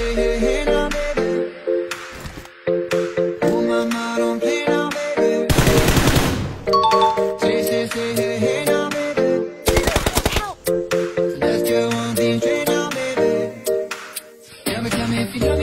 Help! Let's go on the train now, baby. Tell me if you don't.